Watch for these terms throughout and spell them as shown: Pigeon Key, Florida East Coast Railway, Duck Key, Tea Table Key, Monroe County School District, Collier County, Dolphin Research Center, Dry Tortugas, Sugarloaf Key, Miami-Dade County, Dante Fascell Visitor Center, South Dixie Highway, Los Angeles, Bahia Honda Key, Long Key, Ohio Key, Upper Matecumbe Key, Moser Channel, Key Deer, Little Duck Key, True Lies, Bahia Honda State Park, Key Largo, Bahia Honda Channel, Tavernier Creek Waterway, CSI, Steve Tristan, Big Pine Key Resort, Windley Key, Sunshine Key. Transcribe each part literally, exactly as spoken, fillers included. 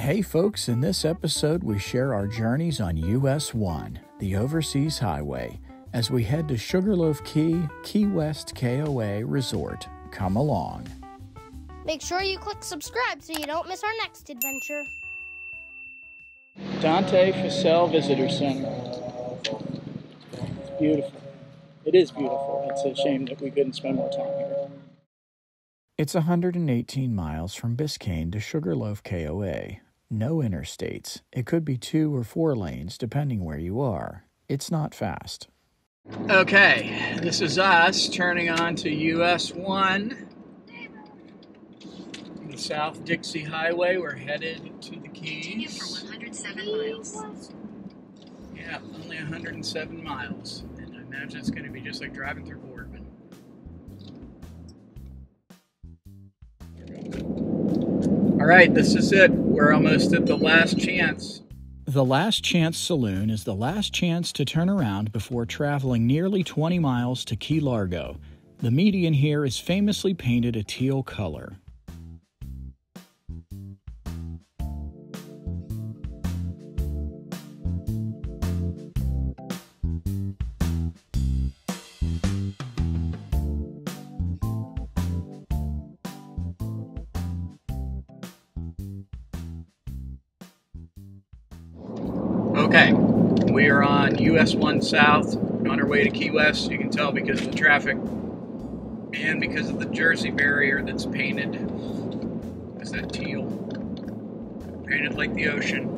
Hey folks, in this episode we share our journeys on U S one, the Overseas Highway, as we head to Sugarloaf Key, Key West K O A Resort. Come along. Make sure you click subscribe so you don't miss our next adventure. Dante Fascell Visitor Center. It's beautiful. It is beautiful. It's a shame that we couldn't spend more time here. It's one hundred eighteen miles from Biscayne to Sugarloaf K O A. No interstates. It could be two or four lanes, depending where you are. It's not fast. Okay, this is us turning on to U S one. The South Dixie Highway. We're headed to the Keys. Continue for one hundred seven miles. Yeah, only one hundred seven miles. And I imagine it's going to be just like driving through Boardman. All right, this is it. We're almost at the Last Chance. The Last Chance Saloon is the last chance to turn around before traveling nearly twenty miles to Key Largo. The median here is famously painted a teal color. Okay, we are on U S one South, on our way to Key West. You can tell because of the traffic and because of the Jersey barrier that's painted. Is that teal? Painted like the ocean.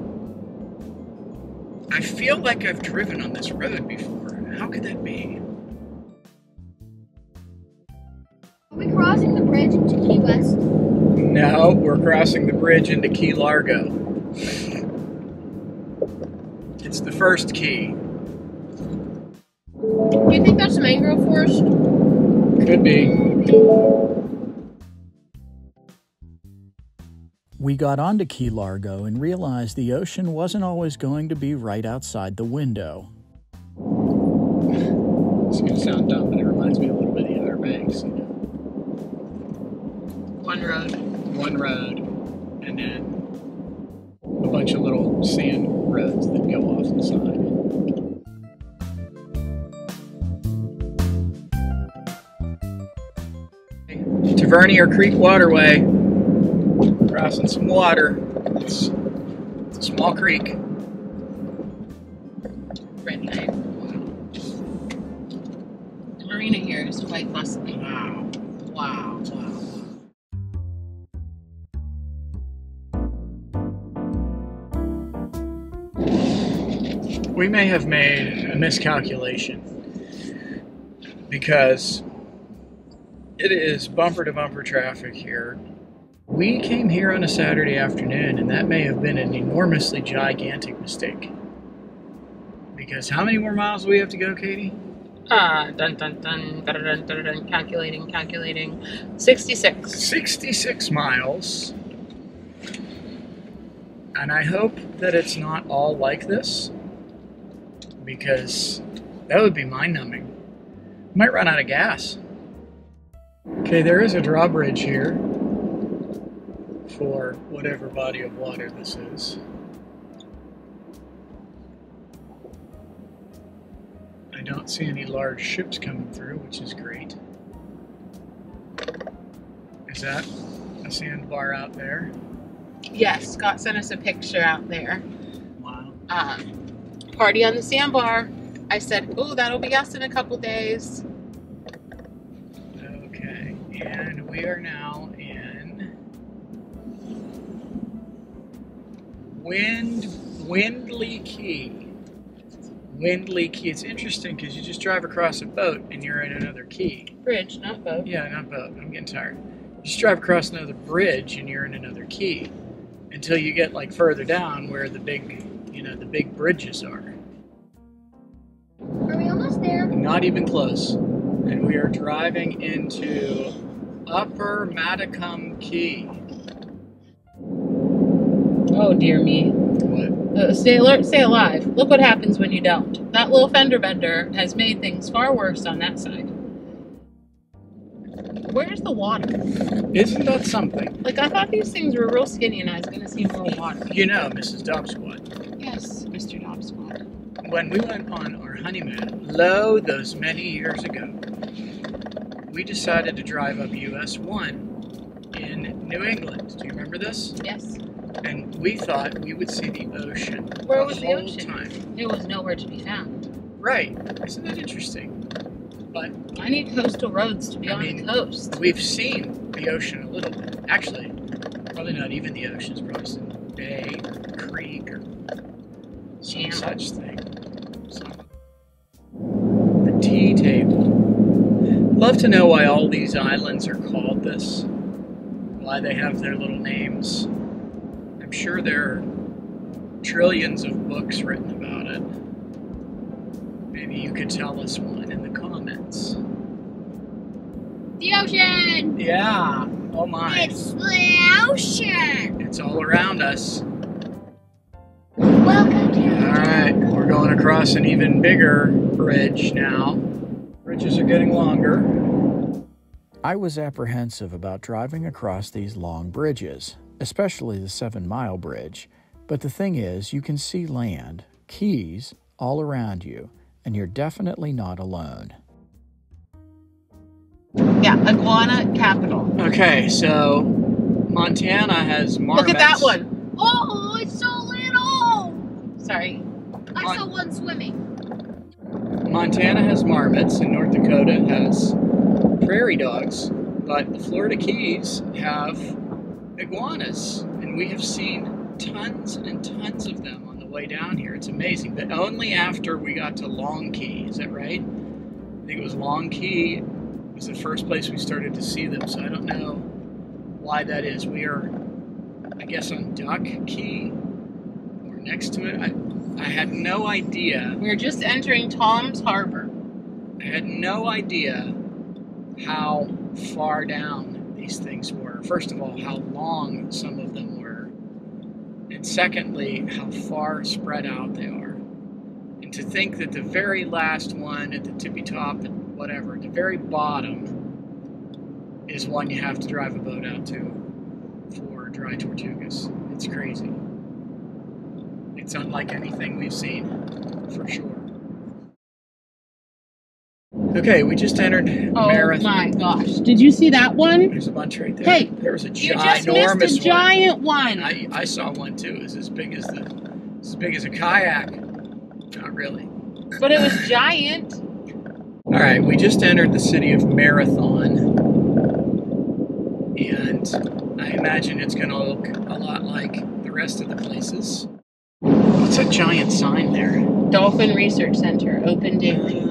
I feel like I've driven on this road before. How could that be? Are we crossing the bridge into Key West? No, we're crossing the bridge into Key Largo. It's the first key. Do you think that's a mangrove forest? Could be. We got onto Key Largo and realized the ocean wasn't always going to be right outside the window. It's going to sound dumb, but it reminds me a little bit of the other banks. You know? One road. One road. And then a bunch of little sand roads that go off the side. Tavernier Creek Waterway, crossing some water. It's, it's a small creek. Red light. Wow. The marina here is quite bustling. Wow. Wow. Wow. We may have made a miscalculation because it is bumper to bumper traffic here. We came here on a Saturday afternoon, and that may have been an enormously gigantic mistake. Because how many more miles do we have to go, Katie? Ah, uh, dun dun dun, da da dun, da da dun, calculating, calculating. sixty-six. sixty-six miles. And I hope that it's not all like this, because that would be mind-numbing. Might run out of gas. Okay, there is a drawbridge here for whatever body of water this is. I don't see any large ships coming through, which is great. Is that a sandbar out there? Yes, Scott sent us a picture out there. Wow. Um, Party on the sandbar. I said, oh, that'll be us in a couple days. Okay, and we are now in Wind, Windley Key. Windley Key. It's interesting because you just drive across a boat and you're in another key. Bridge, not boat. Yeah, not boat. I'm getting tired. You just drive across another bridge and you're in another key until you get like further down where the big, you know, the big bridges are. Are we almost there? Not even close. And we are driving into Upper Matecumbe Key. Oh dear me. What? Uh, stay alert, stay alive. Look what happens when you don't. That little fender bender has made things far worse on that side. Where's the water? Isn't that something? Like, I thought these things were real skinny and I was going to see more water. You know, Missus Dobsquad. Yes, Mister Dobsquad. When we went on our honeymoon, lo, those many years ago, we decided to drive up U S one in New England. Do you remember this? Yes. And we thought we would see the ocean. Where was the ocean? Time. It was nowhere to be found. Right. Isn't that interesting? But I need coastal roads to be I on mean, the coast. We've seen the ocean a little bit. Actually, probably not even the ocean. It's probably some bay, or creek, or some yeah. such thing. So, the tea table. Love to know why all these islands are called this. Why they have their little names. I'm sure there are trillions of books written about it. Maybe you could tell us one in the comments. The ocean! Yeah! Oh my. It's the ocean! It's all around us. Welcome to Alright, we're going across an even bigger bridge now. Bridges are getting longer. I was apprehensive about driving across these long bridges, especially the Seven Mile Bridge. But the thing is, you can see land, keys, all around you, and you're definitely not alone. Yeah, iguana capital. Okay, so Montana has marmots. Look at that one. Oh, it's so little. Sorry. Mon I saw one swimming. Montana has marmots, and North Dakota has prairie dogs, but the Florida Keys have iguanas, and we have seen tons and tons of them on the way down here. It's amazing, but only after we got to Long Key, is that right? I think it was Long Key was the first place we started to see them, so I don't know why that is. We are, I guess, on Duck Key, or next to it. I, I had no idea. We were just entering Tom's Harbor. I had no idea how far down these things were. First of all, how long some of them were, and secondly, how far spread out they are. And to think that the very last one at the tippy top, and whatever, at the very bottom is one you have to drive a boat out to for Dry Tortugas. It's crazy. It's unlike anything we've seen, for sure. Okay, we just entered oh Marathon. Oh my gosh. Did you see that one? There's a bunch right there. Hey, there was a ginormous one. You just missed a giant one. one. I, I saw one too. It was as big as, the, as big as a kayak. Not really. But it was giant. All right, we just entered the city of Marathon. And I imagine it's going to look a lot like the rest of the places. What's that giant sign there? Dolphin Research Center, open daily. Uh,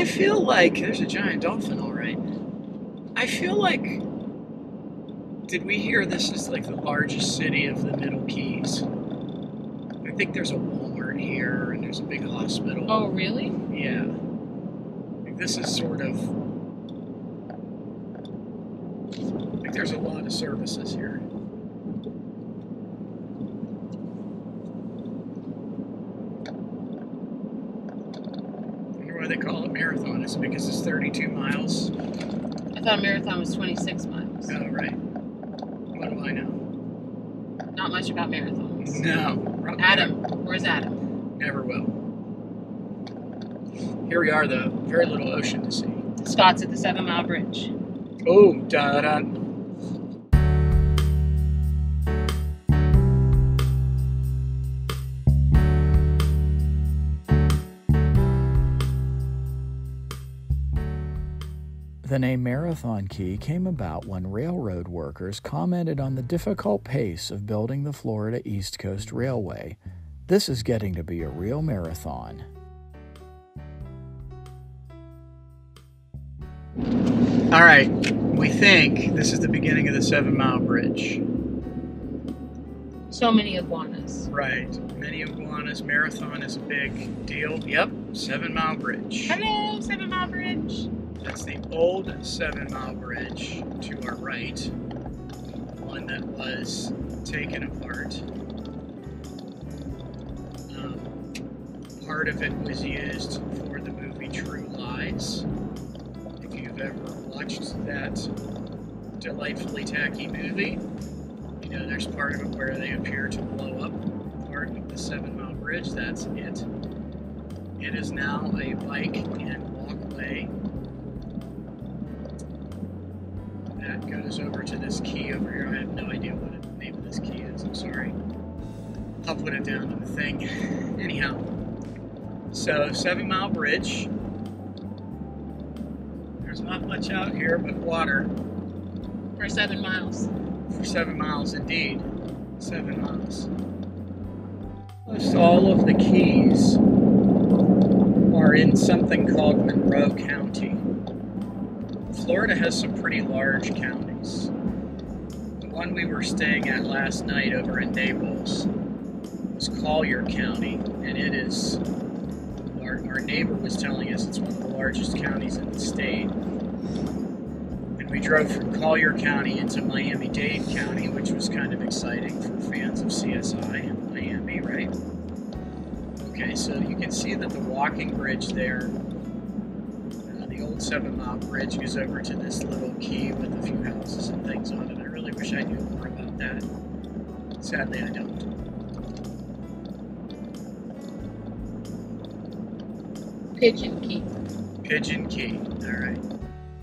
I feel like, there's a giant dolphin, all right. I feel like, did we hear this is like the largest city of the Middle Keys? I think there's a Walmart here, and there's a big hospital. Oh, really? Yeah. Like, this is sort of, like, there's a lot of services here. They call it Marathon. Is it because it's thirty-two miles? I thought Marathon was twenty-six miles. Oh, right. What do I know? Not much about marathons. No. Adam. Never. Where's Adam? Never will. Here we are, though. Very little ocean to see. Scott's at the Seven Mile Bridge. Oh, da-da. The name Marathon Key came about when railroad workers commented on the difficult pace of building the Florida East Coast Railway. This is getting to be a real marathon. All right, we think this is the beginning of the Seven Mile Bridge. So many iguanas. Right, many iguanas. Marathon is a big deal. Yep, Seven Mile Bridge. Hello, Seven Mile Bridge. That's the old Seven Mile Bridge to our right, one that was taken apart. Um, part of it was used for the movie True Lies. If you've you've ever watched that delightfully tacky movie, you know, there's part of it where they appear to blow up part of the Seven Mile Bridge. That's it. It is now a bike and walkway that goes over to this key over here. I have no idea what the name of this key is. I'm sorry. I'll put it down on the thing. Anyhow, so Seven Mile Bridge. There's not much out here but water. For seven miles. For seven miles, indeed. Seven miles. Almost all of the keys are in something called Monroe County. Florida has some pretty large counties. The one we were staying at last night over in Naples was Collier County, and it is, our, our neighbor was telling us, it's one of the largest counties in the state. And we drove from Collier County into Miami-Dade County, which was kind of exciting for fans of C S I and Miami, right? Okay, so you can see that the walking bridge there, uh, the old Seven Mile Bridge, goes over to this little key with a few houses and things on it. I really wish I knew more about that. Sadly, I don't. Pigeon Key. Pigeon Key, all right.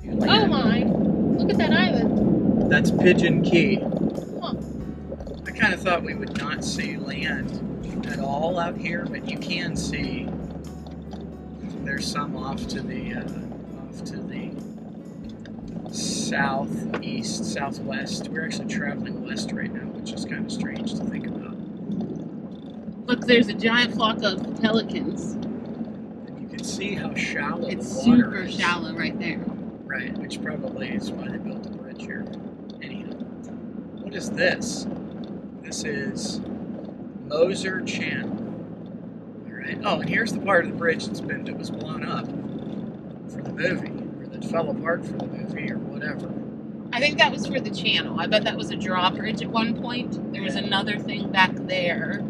Like oh that? My, look at that island. That's Pigeon Key. Huh. I kind of thought we would not see land at all out here, but you can see there's some off to the, uh, off to the southeast, southwest. We're actually traveling west right now, which is kind of strange to think about. Look, there's a giant flock of pelicans. See how shallow it's the water is. It's super shallow right there. Right, which probably is why they built the bridge here. Anyhow, what is this? This is Moser Channel. All right. Oh, and here's the part of the bridge that's been that was blown up for the movie, or that fell apart for the movie, or whatever. I think that was for the channel. I bet that was a drawbridge at one point. There was yeah. another thing back there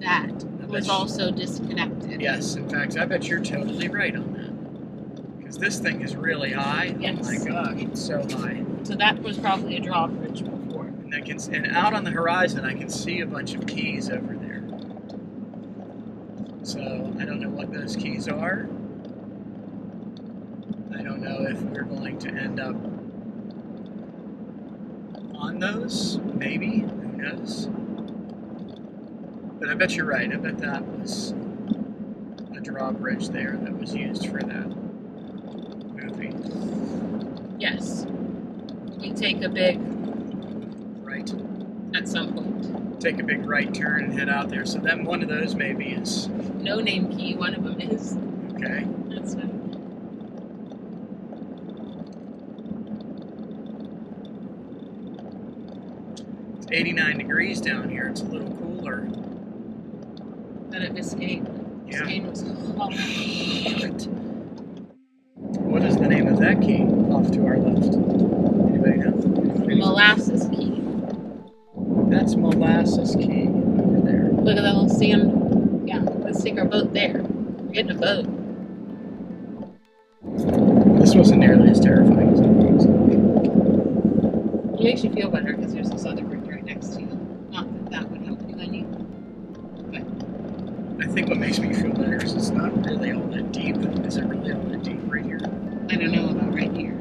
that was also disconnected. Yes, in fact, I bet you're totally right on that. Because this thing is really high. Yes. Oh my gosh, it's so high. So that was probably a drawbridge before. And, I can, and out on the horizon, I can see a bunch of keys over there. So I don't know what those keys are. I don't know if we're going to end up on those, maybe, who knows? But I bet you're right. I bet that was a drawbridge there that was used for that movie. Yes. We take a big right at some point. Take a big right turn and head out there. So then one of those maybe is no name key. One of them is. Okay. That's funny. It's eighty-nine degrees down here. It's a little cooler. That at Biscayne. Yeah. Biscayne was hot. What is the name of that key off to our left? Anybody know? Molasses Key. That's Molasses Key over there. Look at that little sand. Yeah, let's take our boat there. We're getting a boat. This wasn't nearly as terrifying as I thought. It makes you feel better because there's this other bridge right next to you. Not that that would help you any. I think what makes me feel better is it's not really all that deep. Is it really all that deep right here? I don't know about right here.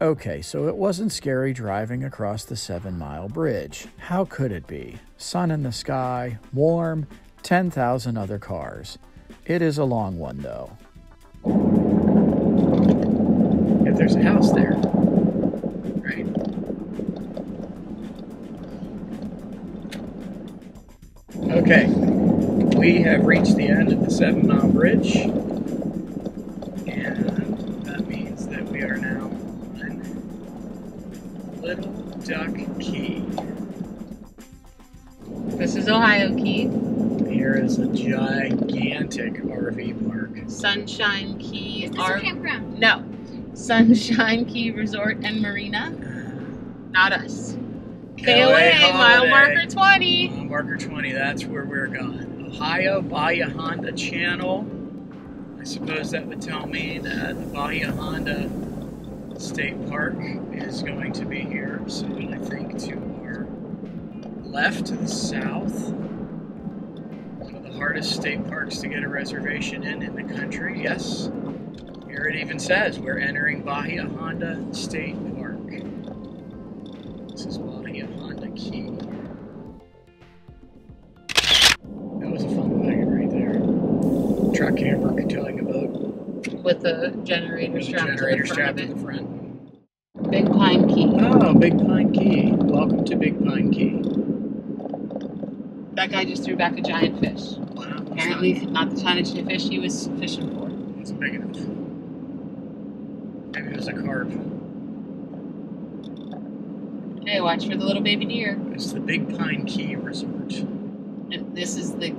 Okay, so it wasn't scary driving across the Seven Mile Bridge. How could it be? Sun in the sky, warm, ten thousand other cars. It is a long one, though. If there's a house there, right? Okay, we have reached the end of the Seven Mile Bridge, and that means that we are now on Little Duck Key. This is Ohio Key. Here is a gigantic R V park. Sunshine Key. Is this a campground? No. Sunshine Key Resort and Marina. Not us. K O A, mile marker twenty. Mile marker twenty, that's where we're going. Ohio, Bahia Honda Channel. I I suppose that would tell me that the Bahia Honda State Park is going to be here. So I think to our left, to the south, one of the hardest state parks to get a reservation in in the country. Yes, here it even says we're entering Bahia Honda State Park. This is Bahia Honda Key. That was a fun wagon right there. Truck camper towing a boat with a generator strapped generator strapped to the front. Big Pine Key. Oh, Big Pine Key. Welcome to Big Pine Key. That guy just threw back a giant fish. Wow. Apparently not the kind of fish he was fishing for. It's big enough. Maybe it was a carp. Hey, watch for the little baby deer. It's the Big Pine Key Resort. And this is the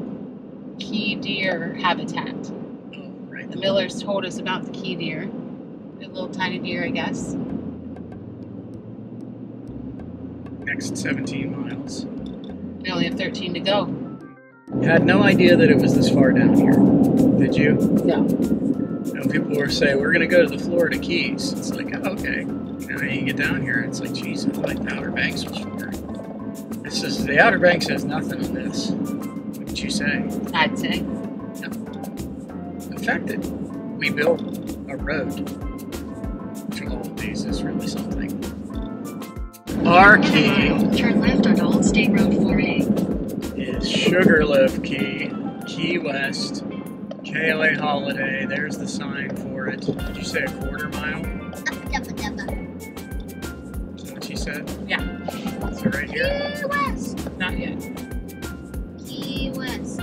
Key Deer habitat. Oh, right. The millers told us about the Key Deer. A little tiny deer, I guess. Next seventeen miles. We only have thirteen to go. I had no idea that it was this far down here. Did you? No. You know, people were saying, we're going to go to the Florida Keys. It's like, oh, okay. Now you get down here, and it's like, geez, I thought like the Outer Banks was far. This is, the Outer Banks has nothing on this. What did you say? I'd say. No. The fact that we built a road to all of these is really something. Our key, turn left onto Old State Road four A, is Sugarloaf Key, Key West, K O A Holiday. There's the sign for it. Did you say a quarter mile? Is that what she said? Yeah. Is it right here? Key West. Not yet. Key West.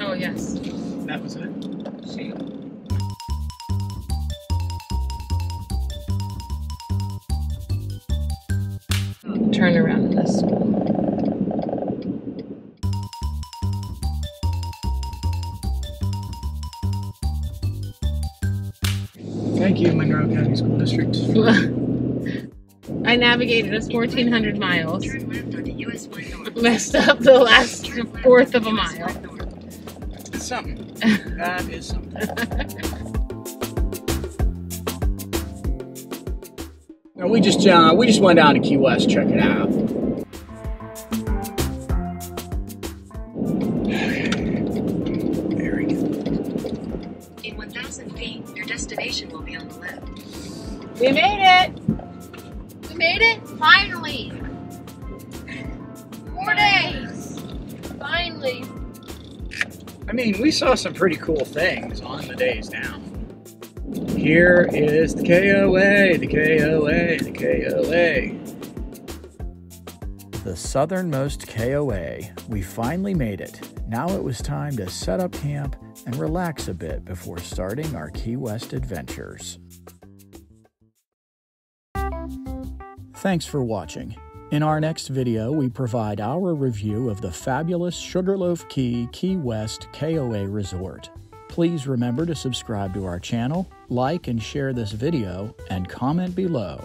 Oh, yes. That was it. See you. I'll turn around in this one. Thank you, Monroe County School District. I navigated us fourteen hundred miles. Turn left onto U S one north. Messed up the last fourth of a mile. Something. That is something. No, we just uh, we just went down to Key West, check it out. Very good. In one thousand feet, your destination will be on the left. We made it. We made it finally. Four days. Finally. I mean, we saw some pretty cool things on the days down. Here is the K O A, the K O A, the K O A. The southernmost K O A. We finally made it. Now it was time to set up camp and relax a bit before starting our Key West adventures. Thanks for watching. In our next video, we provide our review of the fabulous Sugarloaf Key Key West K O A Resort. Please remember to subscribe to our channel, like and share this video, and comment below.